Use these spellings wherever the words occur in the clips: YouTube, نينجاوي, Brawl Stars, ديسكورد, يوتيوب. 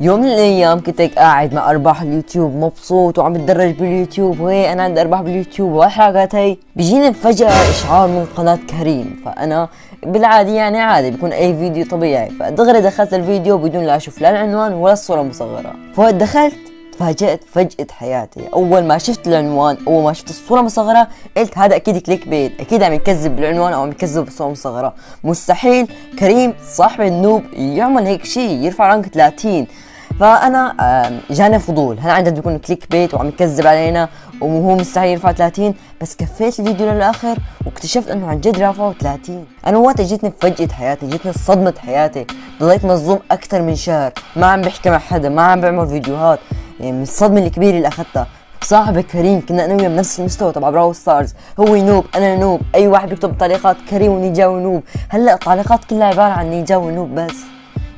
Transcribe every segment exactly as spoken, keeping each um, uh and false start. يوم من الايام كنت هيك قاعد مع ارباح اليوتيوب مبسوط وعم بتدرج باليوتيوب وهي انا عندي ارباح باليوتيوب وهالحاجات هي، بيجيني فجأة اشعار من قناة كريم. فانا بالعادي يعني عادي بكون اي فيديو طبيعي، فدغري دخلت الفيديو بدون لا اشوف لا العنوان ولا الصورة مصغرة. فدخلت تفاجأت فجأة حياتي، اول ما شفت العنوان اول ما شفت الصورة مصغرة قلت هذا اكيد كليك بيت، اكيد عم يكذب بالعنوان او عم يكذب بالصورة مصغرة، مستحيل كريم صاحب النوب يعمل هيك شيء يرفع رانك ثلاثين. فانا جاني فضول هل عندنا بيكون كليك بيت وعم يكذب علينا وهو مستحيل يرفع ثلاثين، بس كفيت الفيديو للاخر واكتشفت انه عن جد رافعه ثلاثين. انا وقتها جتني فجأة حياتي، جتني صدمة حياتي، ضليت مصدوم اكثر من شهر، ما عم بحكي مع حدا، ما عم بعمل فيديوهات، يعني من الصدمة الكبيرة اللي اخذتها. صاحبي كريم كنا انا وياه بنفس المستوى تبع براول ستارز، هو نوب انا نوب، اي واحد بيكتب بتعليقات كريم ونيجا ونوب، هلا التعليقات كلها عبارة عن نيجا ونوب بس،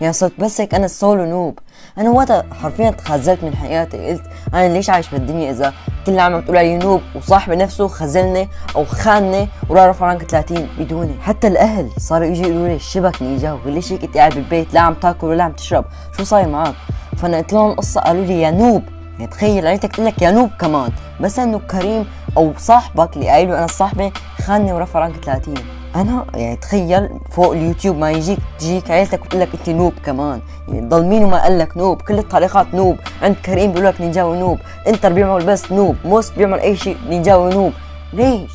يعني صرت بس هيك انا السولو نوب. انا وقتها حرفيا تخزلت من حياتي، قلت انا ليش عايش بالدنيا اذا كل اللي عم بتقول علي نوب، وصاحبي نفسه خزلني او خانني وراح رفع رانك ثلاثين بدوني. حتى الاهل صاروا يجوا يقولوا لي شبك نيجا، ليش هيك انت قاعد بالبيت لا عم تاكل ولا عم تشرب، شو صاير معك؟ فانا قلت لهم القصه، قالوا لي يا نوب، يعني تخيل عيلتك تقول لك يا نوب كمان، بس انه كريم او صاحبك اللي قايله انا صاحبي خانني ورفع رانك ثلاثين. انا يعني تخيل فوق اليوتيوب ما يجيك تجيك عيلتك وتقول لك انت نوب كمان، يعني ضل مين وما قال لك نوب، كل التعليقات نوب، عند كريم بيقول لك نينجا ونوب، انتر بيعمل بس نوب، موست بيعمل اي شيء نينجا ونوب، ليش؟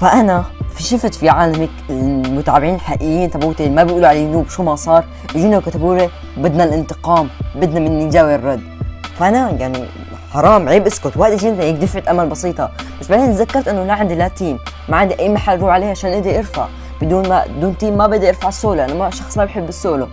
فانا شفت في عالمك المتابعين الحقيقيين تبعوتي اللي ما بيقولوا علي نوب شو ما صار، اجونا وكتبوا لي بدنا الانتقام، بدنا من نينجاوي الرد. فانا يعني حرام عيب اسكت، وقت اجينا هيك دفعة امل بسيطة، بس بعدين تذكرت انه لا عندي لا تيم، ما عندي اي محل اروح عليه عشان اقدر ارفع، بدون ما بدون تيم ما بقدر ارفع السولو، انا ما شخص ما بحب السولو.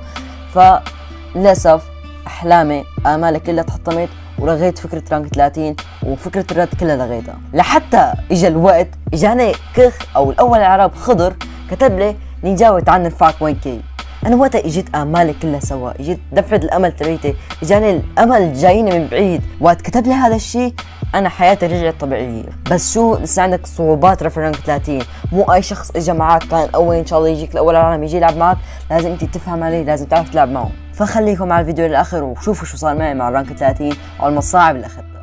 فللاسف احلامي امالي كلها تحطمت ولغيت فكرة رانك ثلاثين وفكرة الرد كلها لغيتها، لحتى اجى الوقت اجاني كخ او الاول العرب خضر كتب لي نيجاوي تعال نرفعك وين كي. انا وقتها اجيت امالي كلها سوا، اجيت دفعة الامل تبعتي، اجاني الامل جايني من بعيد، وقت كتب لي هذا الشيء انا حياتي رجعت طبيعية. بس شو لسه عندك صعوبات رفع رانك ثلاثين، مو اي شخص اجى معك كان اول ان شاء الله يجيك الاول العالم يجي يلعب معك، لازم انت تفهم عليه، لازم تعرف تلعب معه. فخليكم مع الفيديو للاخر وشوفوا شو صار معي مع الرانك ثلاثين او المصاعب اللي اخذتها.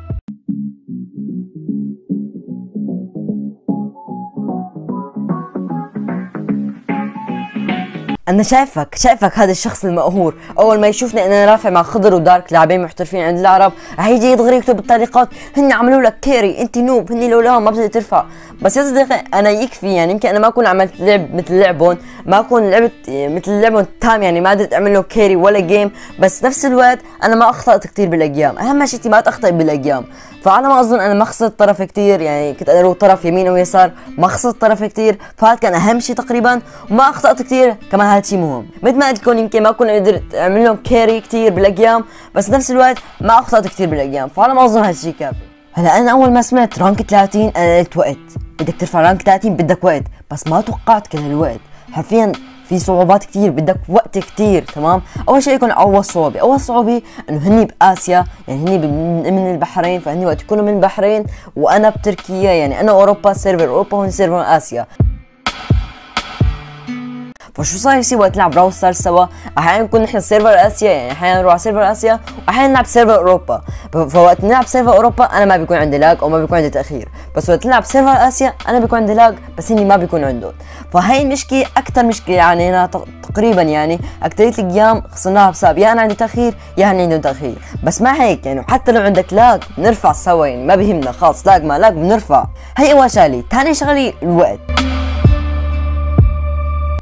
انا شايفك شايفك هذا الشخص المقهور، اول ما يشوفني انا رافع مع خضر ودارك لاعبين محترفين عند العرب رح يجي يدغري يكتب بالتعليقات هن عملوا لك كيري انت نوب، هن لولاهم ما بتقدر ترفع. بس يا صديقي انا يكفي، يعني يمكن انا ما اكون عملت لعب مثل لعبهم، ما اكون لعبت مثل لعبهم تام، يعني ما قدرت اعمل له كيري ولا جيم، بس نفس الوقت انا ما اخطات كثير بالاجيام، اهم شيء ما تخطئ بالاجيام. فانا ما اظن انا ما خسرت طرف كثير، يعني كنت اروح طرف يمين او يسار ما خسرت طرف كثير، فهذا كان اهم شيء تقريبا، وما اخطات كثير كمان هذا شيء مهم. مثل ما قلت لكم يمكن ما كنت قدرت اعمل لهم كيري كثير بالاجيام، بس نفس الوقت ما اخطات كثير بالاجيام، فانا ما اظن هذا الشيء كافي. هلا انا اول ما سمعت رانك ثلاثين انا قلت وقت، بدك ترفع رانك ثلاثين بدك وقت، بس ما توقعت كل هالوقت، حرفيا في صعوبات كثير بدك وقت كثير. تمام، اول شيء يكون اول صعوبه، اول صعوبه انه هني باسيا، يعني هني من البحرين، فهني وقت يكونوا من البحرين وانا بتركيا، يعني انا اوروبا سيرفر اوروبا هون سيرفر اسيا. فشو صار يصير وقت نلعب براول ستارز سوا؟ احيانا نكون نحن سيرفر اسيا، يعني احيانا نروح على سيرفر اسيا واحيانا نلعب سيرفر اوروبا، فوقت نلعب سيرفر اوروبا انا ما بيكون عندي لاج او ما بيكون عندي تاخير، بس وقت نلعب سيرفر اسيا انا بيكون عندي لاج بس هني ما بيكون عندهم. فهي المشكله اكثر مشكله عانينا تقريبا، يعني اكثريه الايام خسرناها بسبب يا انا عندي تاخير يا هن عندهم تاخير. بس ما هيك يعني، وحتى لو عندك لاج بنرفع سوا، يعني ما بهمنا خلص لاج ما لاج بنرفع. هي اول شغله. ثاني شغله الوقت.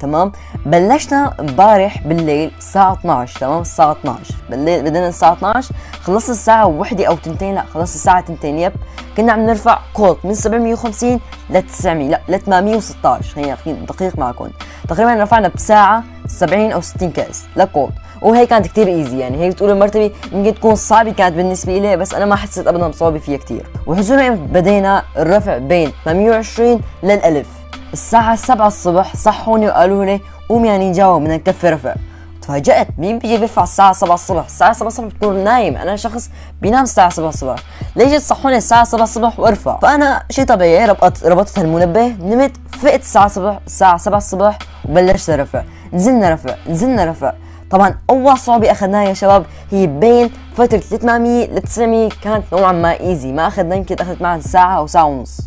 تمام، بلشنا امبارح بالليل الساعة اثنعش، تمام الساعة اثنعش بالليل بدنا الساعة اثنعش، خلصت الساعة وحدة أو تنتين، لا خلصت الساعة تنتين، يب كنا عم نرفع كولت من سبعمية وخمسين ل تسعمية، لا ل ثمانمية وستة عشر، خليني دقيق معكم، تقريبا رفعنا بساعة سبعين أو ستين كأس لكولت، وهي كانت كثير ايزي، يعني هي بتقول المرتبه يمكن تكون صعبه كانت بالنسبه لي، بس انا ما حسيت ابدا بصعوبه فيها كثير. وهزونا بدينا الرفع بين ثمانمية وعشرين لل ألف الساعة سبعة الصبح، صحوني وقالوا لي قوم يا نينجاوي بدنا نكفي رفع. تفاجأت مين بيجي بيرفع الساعة سبعة الصبح؟ الساعة سبعة الصبح بتكون نايم، أنا شخص بينام الساعة سبعة الصبح، ليش تصحوني الساعة سبعة الصبح وارفع؟ فأنا شيء طبيعي ربطت ربطت المنبه، نمت فقت الساعة الصبح الساعة سبعة الصبح وبلشت رفع، نزلنا رفع نزلنا رفع، طبعا اول صعوبه اخذناها يا شباب هي بين فتره ثلاثمية ل تسعمية كانت نوعا ما ايزي، ما اخذنا يمكن اخذت معنا ساعه او ساعه ونص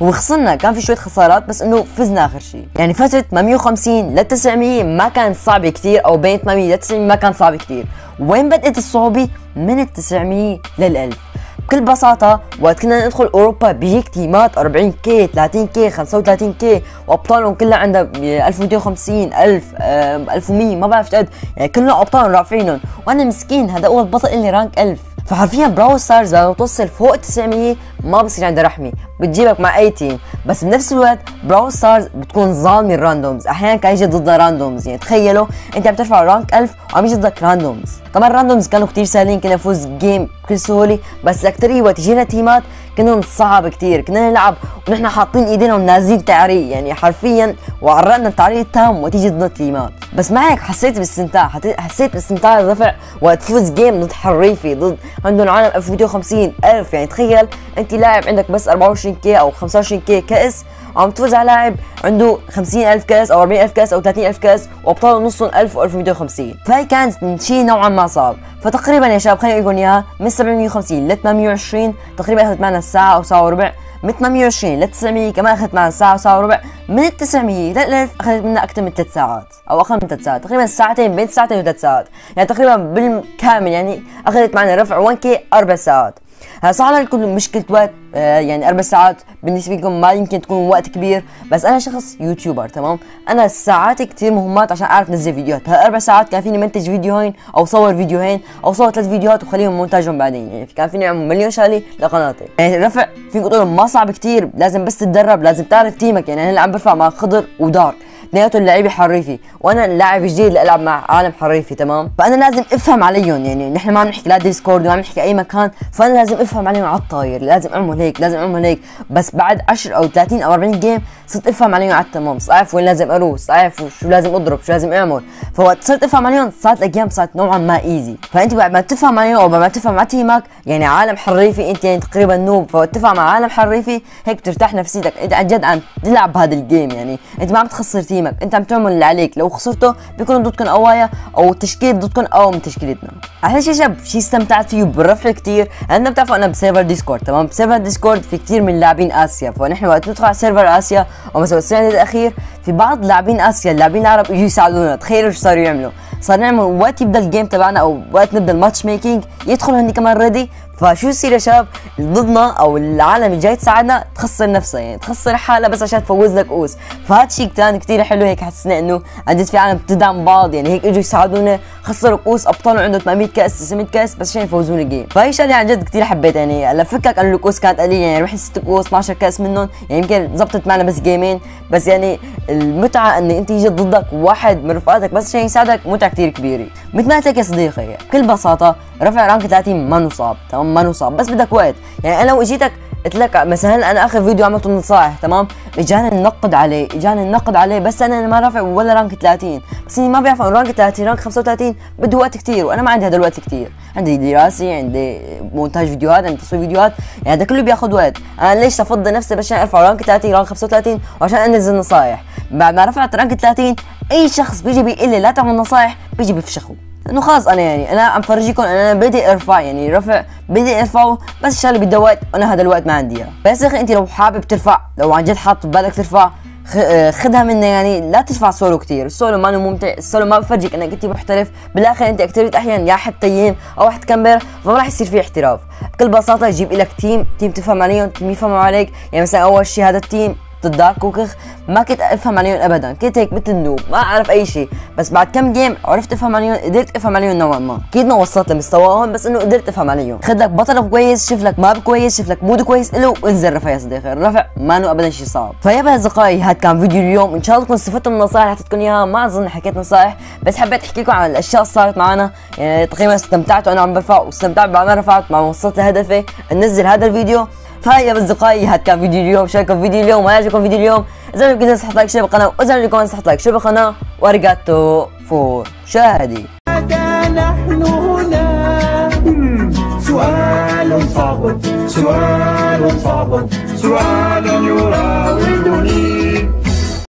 وخسرنا، كان في شويه خسارات بس انه فزنا اخر شيء. يعني فتره ثمانمية وخمسين ل تسعمية ما كانت صعبه كثير، او بين ثمانمية ل تسعمية ما كانت صعبه كثير. وين بدات الصعوبه؟ من ال تسعمية لل ألف. بكل بساطه وقت كنا ندخل اوروبا بيجيك تيمات أربعين كي ثلاثين كي خمسة وثلاثين كي وابطالهم كلها عندها ألف ومئتين وخمسين ألف آه، ألف ومية ما بعرف قد، يعني كلنا ابطالهم رافعينهم، وانا مسكين هذا اول بطل اللي رانك ألف. فحرفيا براول ستارز لما توصل فوق تسعمية ما بصير عندها رحمه، بتجيبك مع اي تيم. بس بنفس الوقت براول ستارز بتكون ظالمه الراندومز، احيانا كان يجي ضدها راندومز. يعني تخيلوا انت عم ترفع رانك ألف وعم يجي ضدك راندومز. كمان الراندومز كانوا كثير سهلين، كنا نفوز جيم بكل سهوله، بس الاكثريه وقت يجينا تيمات كنا صعب كثير، كنا نلعب ونحن حاطين ايدينا ونازلين تعريق، يعني حرفيا وعرقنا التعريق التام وتيجي ضدنا تيمات. بس مع هيك حسيت باستمتاع، حسيت باستمتاع الرفع وقت تفوز جيم ضد حريفي، ضد عندهم عالم ألف ومئتين وخمسين ألف. يعني تخيل انت لاعب عندك بس أربعة وعشرين كي او خمسة وعشرين كي كاس، عم تفوز على لاعب عنده خمسين ألف كاس او أربعين ألف كاس او ثلاثين ألف كاس، وابطاله نصهم ألف وألف ومئتين وخمسين. فهي كانت شيء نوعا ما صعب. فتقريبا يا شباب خليني اقول لكم اياها، من سبعمية وخمسين ل ثمانمية وعشرين تقريبا اخذت معنا ساعه او ساعه وربع، من ثمانمية وعشرين ل تسعمية كمان اخذت معنا ساعه وساعه وربع، من ال تسعمية ل ألف اخذت منا اكثر من ثلاث ساعات او اقل من ثلاث ساعات، تقريبا ساعتين، بين ساعتين وثلاث ساعات، يعني تقريبا بالكامل يعني اخذت معنا رفع واحد كي اربع ساعات. هلا صح لكم مشكله وقت، آه يعني اربع ساعات بالنسبه لكم ما يمكن تكون وقت كبير، بس انا شخص يوتيوبر تمام، انا الساعات كثير مهمات عشان اعرف انزل فيديوهات. هلا اربع ساعات كان فيني منتج فيديوهين او صور فيديوهين او صور ثلاث فيديوهات وخليهم مونتاجهم بعدين، يعني كان فيني اعمل مليون شغله لقناتي. يعني الرفع فيكم تقولوا ما صعب كثير، لازم بس تتدرب، لازم تعرف تيمك. يعني انا اللي عم برفع مع خضر ودار، اثنيناتهم لعيبه حريفي، وانا لاعب جديد اللي العب مع عالم حريفي تمام، فانا لازم افهم عليهم. يعني نحن ما عم نحكي لا ديسكورد وما عم نحكي اي مكان، فانا لازم افهم عليهم على الطاير، لازم اعمل هيك لازم اعمل هيك. بس بعد عشرة او ثلاثين او أربعين جيم صرت افهم عليهم على التمام، صرت اعرف وين لازم اروح، اعرف شو لازم اضرب، شو لازم اعمل. فوقت صرت افهم عليهم صارت الاجيام صارت نوعا ما ايزي. فانت بعد ما تفهم عليهم او بعد ما تفهم على تيمك، يعني عالم حريفي انت يعني تقريبا نوب، فوقت تفهم على عالم حريفي هيك بترتاح نفسيتك، انت عن جد عم تلعب هذا الجيم، يعني انت ما عم تخسر تيمك. انت عم تعمل اللي عليك، لو خسرته بيكونوا ضدكم قوايا او تشكيل ضدكم او من تشكيلتنا. عشان شي شب شي استمتعت فيه بالرفع كثير، لانه بتعرفوا انا بسيرفر ديسكورد تمام، بسيرفر ديسكورد في كثير من لاعبين اسيا، فنحن وقت ندخل على سيرفر اسيا او مثلا السنه الاخير في بعض لاعبين اسيا اللاعبين العرب يجوا يساعدونا. تخيلوا شو صاروا يعملوا، صار نعمل وقت يبدا الجيم تبعنا او وقت نبدا الماتش ميكينج يدخلوا هن كمان ريدي. فشو يصير يا شباب ضدنا او العالم الجاي تساعدنا تخسر نفسها، يعني تخسر حالها بس عشان تفوز لك قوس. فهذا شيء كان كثير حلو، هيك حسينا انه عن جد في عالم بتدعم بعض، يعني هيك اجوا يساعدونا، خسروا قوس ابطالهم عنده ثمانمية كاس تسعمية كاس بس عشان يفوزون الجيم. فهي شغله عن جد كثير حبيت. يعني هلا فكك انه القوس كانت قليله، يعني ربحت ست قوس اثنعش كاس منهم، يعني يمكن زبطت معنا بس جيمين، بس يعني المتعه ان انت يجي ضدك واحد من رفقاتك بس عشان يساعدك متعه كثير كبيره. مثل ما قلت لك يا صديقي بكل بساطه رفع رانك ثلاثين ما نصاب تمام، ما نصاب بس بدك وقت. يعني انا لو اجيتك قلت لك مثلا انا اخر فيديو عملته نصائح تمام، اجاني النقد عليه اجاني النقد عليه بس انا ما رافع ولا رانك ثلاثين، بس اني ما بعرف عن رانك ثلاثين رانك خمسة وثلاثين بده وقت كثير، وانا ما عندي هذا الوقت كثير، عندي دراسه عندي مونتاج فيديوهات عندي تصوير فيديوهات، يعني هذا كله بياخذ وقت. انا ليش افضي نفسي بس عشان ارفع رانك ثلاثين رانك خمسة وثلاثين وعشان انزل نصائح؟ بعد ما رفعت رانك ثلاثين اي شخص بيجي بيقول لي لا تعمل نصائح بيجي بفشخه، انه خلص انا يعني انا عم فرجيكم انا بدي ارفع، يعني رفع بدي ارفعه بس الشغله بدها وقت وانا هذا الوقت ما عندي اياه. بس يا اخي انت لو حابب ترفع، لو عن جد حاط ببالك ترفع خدها مني، يعني لا ترفع سولو كثير، السولو ما ممتع، السولو ما بفرجيك انك انت محترف، بالاخر انت اكثرية احيان يا حد تيم او حد كمبر، فما راح يصير في احتراف. بكل بساطه جيب لك تيم، تيم تفهم عليهم، تيم يفهموا عليك. يعني مثلا اول شيء هذا التيم الدارك وكخ ما كنت افهم عليهم ابدا، كنت هيك مثل النوب ما اعرف اي شيء، بس بعد كم جيم عرفت افهم عليهم، قدرت افهم عليهم نوعا ما، اكيد ما وصلت لمستواهم بس انه قدرت افهم عليهم. خذ لك بطل كويس، شوف لك ماب كويس، شوف لك مود كويس له وانزل رفع يا صديقي، الرفع مانو ابدا شيء صعب. فيا اصدقائي هذا كان فيديو اليوم، ان شاء الله تكون استفدتوا من النصائح اللي حطيتكم اياها، ما اظن حكيت نصائح بس حبيت احكي لكم عن الاشياء اللي صارت معنا، يعني تقريبا استمتعت وانا عم برفع واستمتعت بعد ما رفعت ما وصلت لهدفي انزل هذا الفيديو. فهي يا اصدقائي هاد كان فيديو اليوم، شاركوا فيديو اليوم وما يعجبكم فيديو اليوم، اذا بدكم نصحت لايك شير بالقناه، واذا بدكم نصحت لايك شير بالقناه، وارجاتو فور شاهدي. هذا نحن هنا سؤال صعب سؤال صعب سؤال يراودني.